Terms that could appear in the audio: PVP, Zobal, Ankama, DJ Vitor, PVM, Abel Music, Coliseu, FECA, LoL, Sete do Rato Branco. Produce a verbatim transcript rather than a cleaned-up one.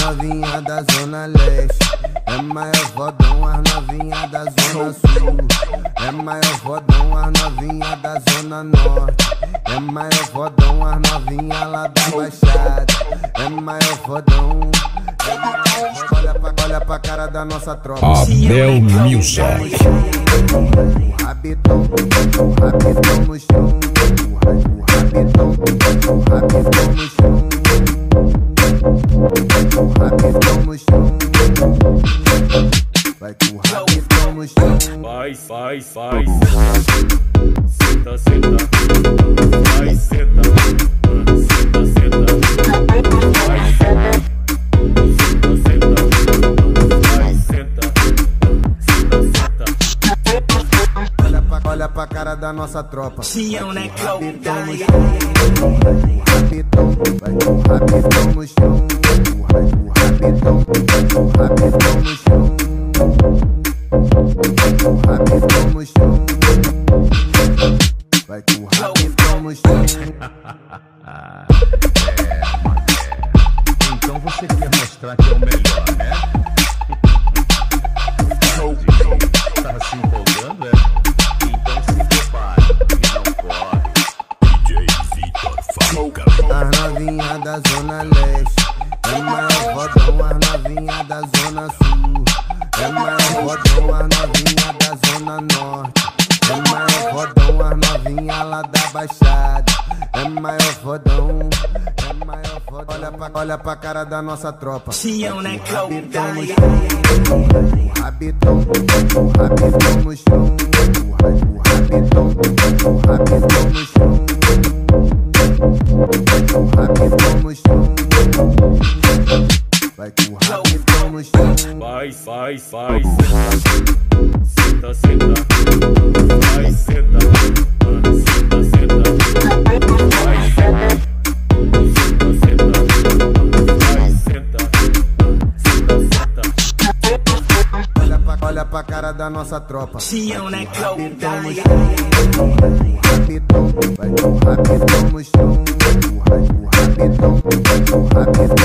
novinha da zona leste, é maior fodão, as novinha da zona sul, é maior fodão, as novinha da zona norte, é maior fodão, as novinha lá da baixada, é maior fodão. Olha pra, olha pra cara da nossa tropa. Abel Music. Rabetão, rabetão no chão, rabetão, rabetão no chão, rabetão no chão. Vai com rabetão no chão. Vai, vai, vai. Senta, senta. Vai, senta. Senta, senta. Vai, senta. Olha pra cara da nossa tropa. Tião, né, rabetão no chão, rabetão, rabetão no chão, rabetão, rabetão no chão, rabetão no chão. Vai com rabetão no chão. Então você quer mostrar que é o melhor, né? Tava se empolgando, é? Então se prepare e não corre. D J Vitor, foca. As novinhas da zona leste, é maior rodão, as novinhas da zona sul, é maior rodão, as novinhas da zona norte, é maior rodão, as novinhas lá da baixada, é maior rodão. Olha pra, olha pra cara da nossa tropa. Tião, né, rabetão no chão, rabetão, rabetão no chão, rabetão, rabetão no chão, rabetão no chão. Vai com rabetão no chão. Vai, vai, vai. Senta, senta. Vai, senta. Senta, senta. Vai, senta. Olha pra cara da nossa tropa. Tião, né, rabetão no chão, rabetão, rabetão no chão, rabetão, rabetão